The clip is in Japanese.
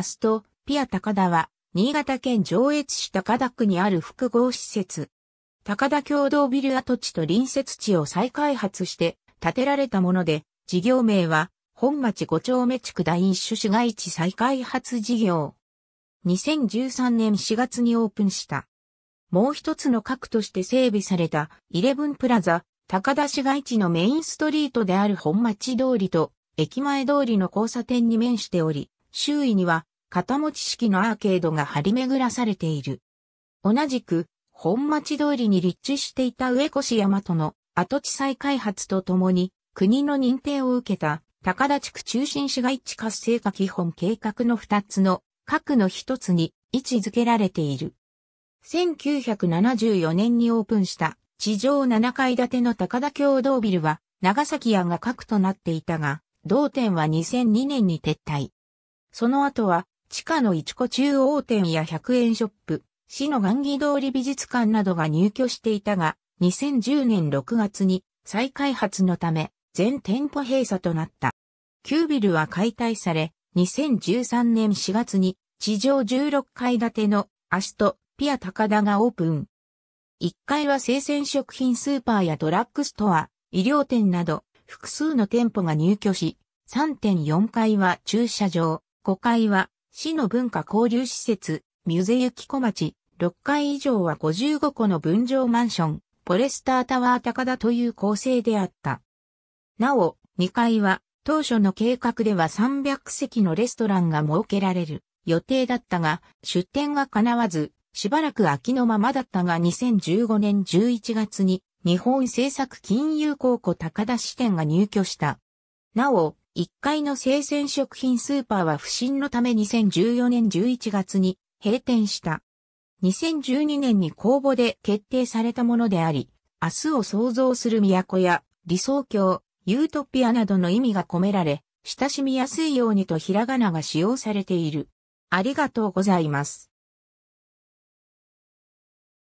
アストピア高田は、新潟県上越市高田区にある複合施設。高田共同ビル跡地と隣接地を再開発して建てられたもので、事業名は、本町5丁目地区第一種市街地再開発事業。2013年4月にオープンした。もう一つの核として整備されたイレブンプラザ、高田市街地のメインストリートである本町通りと駅前通りの交差点に面しており、周囲には片持ち式のアーケードが張り巡らされている。同じく本町通りに立地していた上越大和の跡地再開発とともに国の認定を受けた高田地区中心市街地活性化基本計画の2つの核の一つに位置づけられている。1974年にオープンした地上7階建ての高田共同ビルは長崎屋が核となっていたが、同店は2002年に撤退。その後は地下の一古中央店や100円ショップ、市の雁木通り美術館などが入居していたが、2010年6月に再開発のため全店舗閉鎖となった。旧ビルは解体され、2013年4月に地上16階建てのアストピア高田がオープン。1階は生鮮食品スーパーやドラッグストア、衣料店など複数の店舗が入居し、3.4 階は駐車場、5階は市の文化交流施設、ミュゼ雪小町、6階以上は55戸の分譲マンション、ポレスタータワー高田という構成であった。なお、2階は当初の計画では300席のレストランが設けられる予定だったが、出店が叶わず、しばらく空きのままだったが2015年11月に日本政策金融公庫高田支店が入居した。なお、1階の生鮮食品スーパーは不振のため2014年11月に閉店した。2012年に公募で決定されたものであり、明日を創造する都や理想郷、ユートピアなどの意味が込められ、親しみやすいようにとひらがなが使用されている。ありがとうございます。